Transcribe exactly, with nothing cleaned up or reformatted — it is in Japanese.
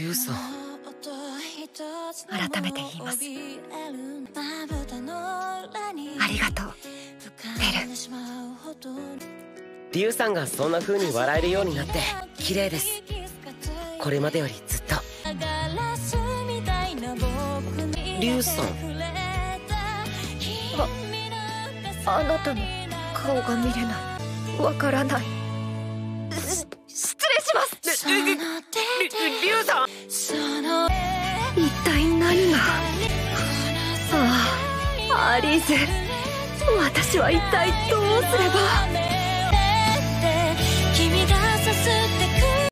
ユウさん、改めて言います。ありがとう、ベル。リュウさんがそんな風に笑えるようになって綺麗です。これまでよりずっと。リュウさん、あ、あなたの顔が見れない、わからない。リュウさん、一体何が。ああ、アリーゼ、私は一体どうすれば。